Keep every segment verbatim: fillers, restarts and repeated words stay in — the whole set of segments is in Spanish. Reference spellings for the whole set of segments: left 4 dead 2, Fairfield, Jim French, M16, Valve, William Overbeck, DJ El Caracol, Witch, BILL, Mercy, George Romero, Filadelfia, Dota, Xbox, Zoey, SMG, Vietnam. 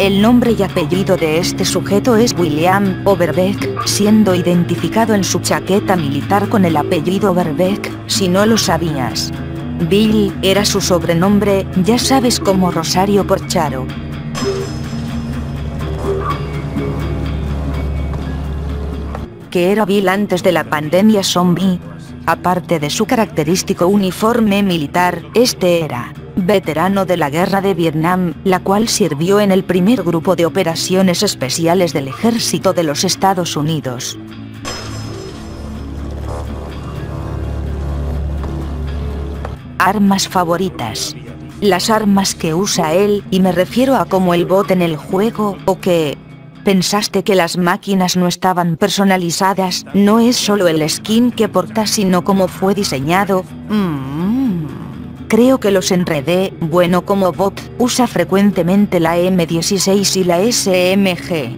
El nombre y apellido de este sujeto es William Overbeck, siendo identificado en su chaqueta militar con el apellido Overbeck, si no lo sabías. Bill era su sobrenombre, ya sabes, como Rosario por Charo. Que era Bill antes de la pandemia zombie. Aparte de su característico uniforme militar, este era veterano de la guerra de Vietnam, la cual sirvió en el primer grupo de operaciones especiales del ejército de los Estados Unidos. Armas favoritas. Las armas que usa él, y me refiero a como el bot en el juego, o que... ¿Pensaste que las máquinas no estaban personalizadas? No es solo el skin que porta, sino cómo fue diseñado. Mm, creo que los enredé. Bueno, como bot, usa frecuentemente la eme dieciséis y la ese eme ge.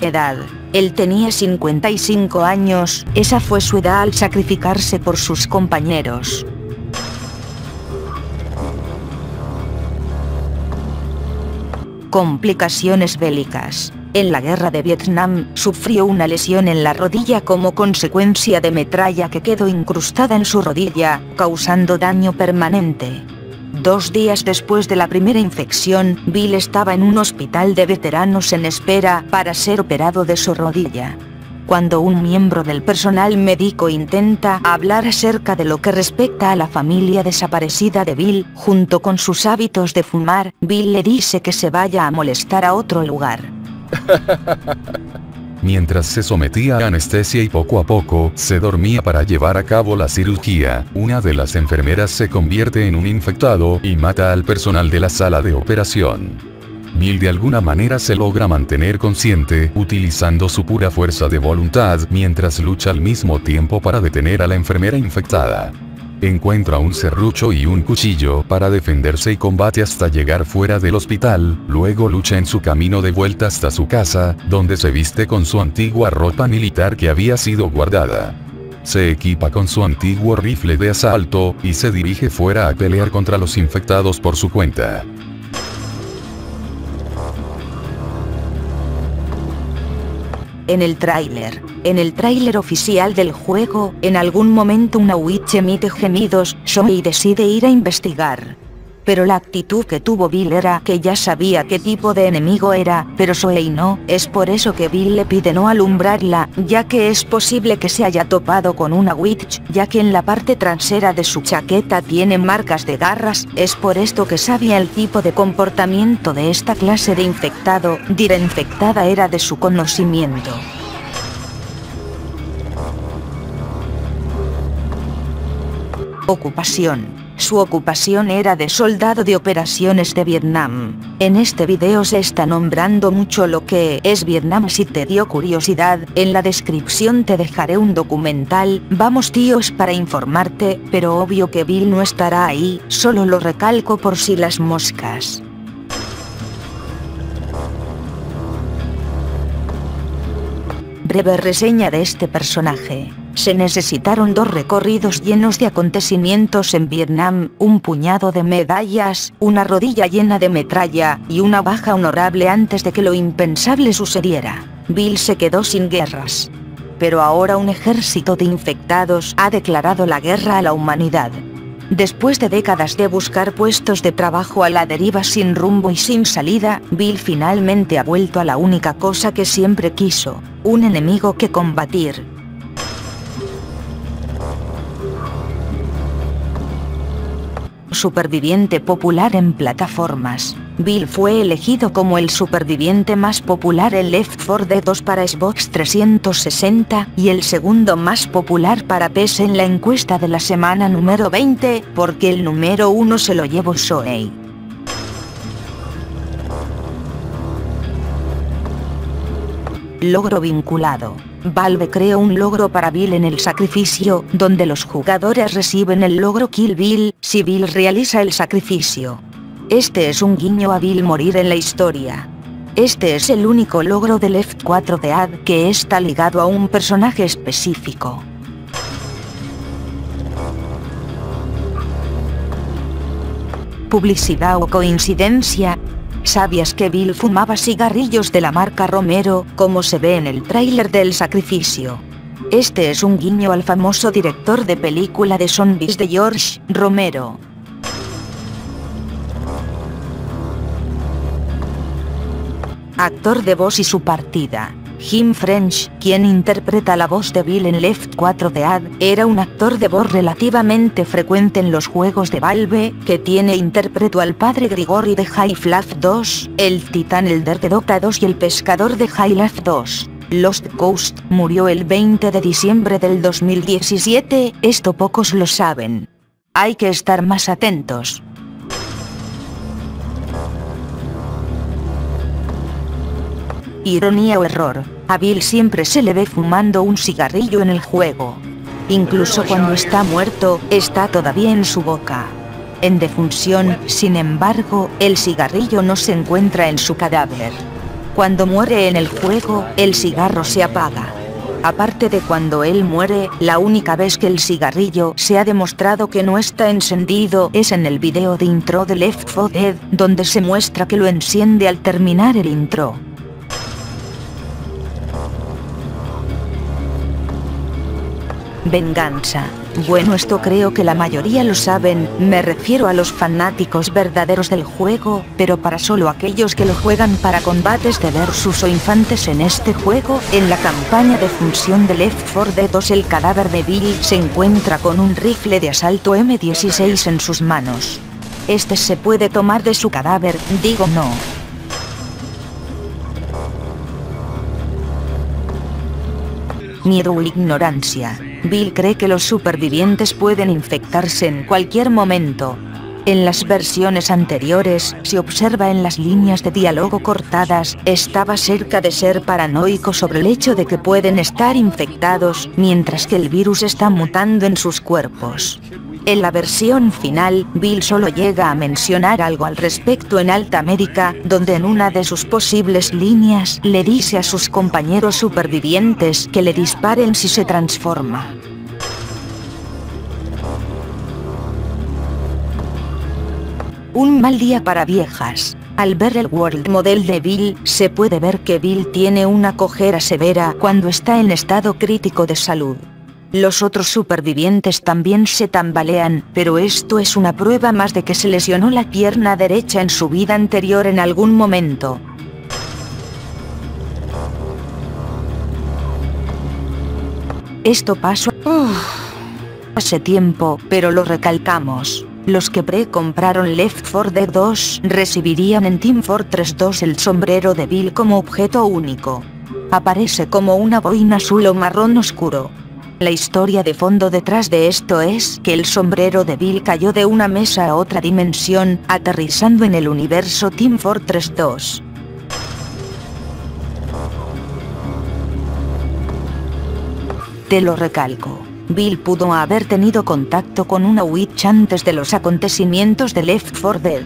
Edad. Él tenía cincuenta y cinco años, esa fue su edad al sacrificarse por sus compañeros. Complicaciones bélicas. En la guerra de Vietnam, sufrió una lesión en la rodilla como consecuencia de metralla que quedó incrustada en su rodilla, causando daño permanente. Dos días después de la primera infección, Bill estaba en un hospital de veteranos en espera para ser operado de su rodilla. Cuando un miembro del personal médico intenta hablar acerca de lo que respecta a la familia desaparecida de Bill, junto con sus hábitos de fumar, Bill le dice que se vaya a molestar a otro lugar. Mientras se sometía a anestesia y poco a poco se dormía para llevar a cabo la cirugía, una de las enfermeras se convierte en un infectado y mata al personal de la sala de operación. Bill de alguna manera se logra mantener consciente, utilizando su pura fuerza de voluntad mientras lucha al mismo tiempo para detener a la enfermera infectada. Encuentra un serrucho y un cuchillo para defenderse y combate hasta llegar fuera del hospital, luego lucha en su camino de vuelta hasta su casa, donde se viste con su antigua ropa militar que había sido guardada. Se equipa con su antiguo rifle de asalto, y se dirige fuera a pelear contra los infectados por su cuenta. En el tráiler. En el tráiler oficial del juego, en algún momento una Witch emite gemidos, Zoey decide ir a investigar. Pero la actitud que tuvo Bill era que ya sabía qué tipo de enemigo era, pero Zoey no, es por eso que Bill le pide no alumbrarla, ya que es posible que se haya topado con una Witch, ya que en la parte trasera de su chaqueta tiene marcas de garras, es por esto que sabía el tipo de comportamiento de esta clase de infectado, dire infectada era de su conocimiento. Ocupación. Su ocupación era de soldado de operaciones de Vietnam. En este video se está nombrando mucho lo que es Vietnam, si te dio curiosidad, en la descripción te dejaré un documental, vamos tíos, para informarte, pero obvio que Bill no estará ahí, solo lo recalco por si las moscas. Breve reseña de este personaje. Se necesitaron dos recorridos llenos de acontecimientos en Vietnam, un puñado de medallas, una rodilla llena de metralla, y una baja honorable antes de que lo impensable sucediera. Bill se quedó sin guerras. Pero ahora un ejército de infectados ha declarado la guerra a la humanidad. Después de décadas de buscar puestos de trabajo a la deriva sin rumbo y sin salida, Bill finalmente ha vuelto a la única cosa que siempre quiso, un enemigo que combatir. Superviviente popular en plataformas. Bill fue elegido como el superviviente más popular en Left cuatro Dead dos para Xbox trescientos sesenta, y el segundo más popular para P C en la encuesta de la semana número veinte, porque el número uno se lo llevó Zoey. Logro vinculado. Valve creó un logro para Bill en el sacrificio, donde los jugadores reciben el logro Kill Bill, si Bill realiza el sacrificio. Este es un guiño a Bill morir en la historia. Este es el único logro de Left cuatro Dead que está ligado a un personaje específico. publicidad o coincidencia. ¿Sabías que Bill fumaba cigarrillos de la marca Romero, como se ve en el tráiler del Sacrificio? Este es un guiño al famoso director de película de zombies de George Romero. Actor de voz y su partida. Jim French, quien interpreta la voz de Bill en Left cuatro Dead, era un actor de voz relativamente frecuente en los juegos de Valve, que tiene interpretó al padre Grigori de Half-Life dos, el titán Elder de Dota dos y el pescador de Half-Life dos. Lost Coast murió el veinte de diciembre del dos mil diecisiete, esto pocos lo saben. Hay que estar más atentos. Ironía o error, a Bill siempre se le ve fumando un cigarrillo en el juego. Incluso cuando está muerto, está todavía en su boca. En defunción, sin embargo, el cigarrillo no se encuentra en su cadáver. Cuando muere en el juego, el cigarro se apaga. Aparte de cuando él muere, la única vez que el cigarrillo se ha demostrado que no está encendido es en el video de intro de Left cuatro Dead, donde se muestra que lo enciende al terminar el intro. Venganza. Bueno, esto creo que la mayoría lo saben, me refiero a los fanáticos verdaderos del juego, pero para solo aquellos que lo juegan para combates de versus o infantes en este juego, en la campaña de función de Left cuatro Dead dos el cadáver de Bill se encuentra con un rifle de asalto M dieciséis en sus manos. Este se puede tomar de su cadáver, digo no. Miedo o ignorancia. Bill cree que los supervivientes pueden infectarse en cualquier momento. En las versiones anteriores, se observa en las líneas de diálogo cortadas, estaba cerca de ser paranoico sobre el hecho de que pueden estar infectados, mientras que el virus está mutando en sus cuerpos. En la versión final, Bill solo llega a mencionar algo al respecto en Alta América, donde en una de sus posibles líneas le dice a sus compañeros supervivientes que le disparen si se transforma. Un mal día para viejas. Al ver el World Model de Bill, se puede ver que Bill tiene una cojera severa cuando está en estado crítico de salud. Los otros supervivientes también se tambalean, pero esto es una prueba más de que se lesionó la pierna derecha en su vida anterior en algún momento. Esto pasó hace tiempo, pero lo recalcamos. Los que pre-compraron Left cuatro Dead dos recibirían en Team Fortress dos el sombrero de Bill como objeto único. Aparece como una boina azul o marrón oscuro. La historia de fondo detrás de esto es que el sombrero de Bill cayó de una mesa a otra dimensión, aterrizando en el universo Team Fortress dos. Te lo recalco. Bill pudo haber tenido contacto con una Witch antes de los acontecimientos de Left cuatro Dead.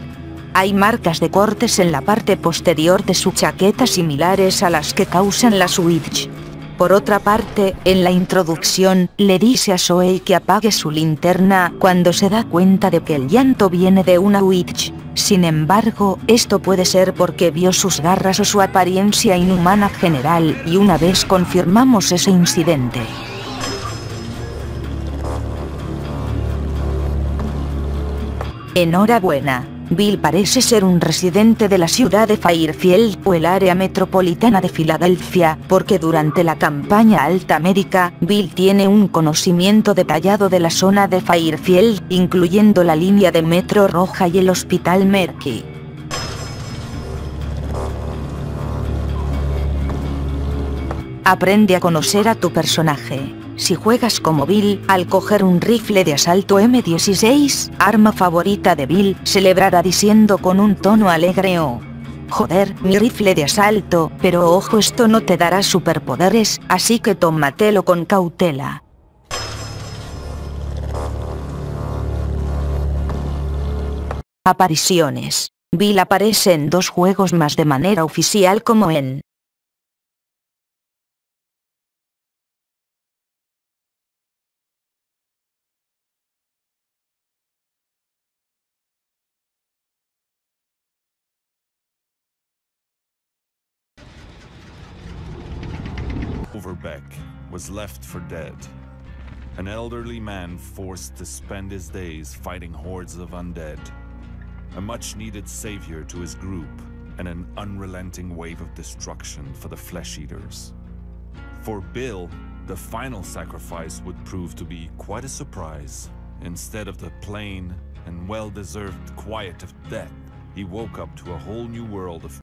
Hay marcas de cortes en la parte posterior de su chaqueta similares a las que causan las Witch. Por otra parte, en la introducción, le dice a Zoey que apague su linterna cuando se da cuenta de que el llanto viene de una Witch. Sin embargo, esto puede ser porque vio sus garras o su apariencia inhumana general, y una vez confirmamos ese incidente. Enhorabuena. Bill parece ser un residente de la ciudad de Fairfield o el área metropolitana de Filadelfia, porque durante la campaña Alta América, Bill tiene un conocimiento detallado de la zona de Fairfield, incluyendo la línea de metro roja y el hospital Mercy. Aprende a conocer a tu personaje. Si juegas como Bill, al coger un rifle de asalto M dieciséis, arma favorita de Bill, celebrará diciendo con un tono alegre: "Oh, joder, mi rifle de asalto, pero ojo, esto no te dará superpoderes, así que tómatelo con cautela". Apariciones. Bill aparece en dos juegos más de manera oficial, como en Overbeck was left for dead. An elderly man forced to spend his days fighting hordes of undead. A much-needed savior to his group, and an unrelenting wave of destruction for the flesh-eaters. For Bill, the final sacrifice would prove to be quite a surprise. Instead of the plain and well-deserved quiet of death, he woke up to a whole new world of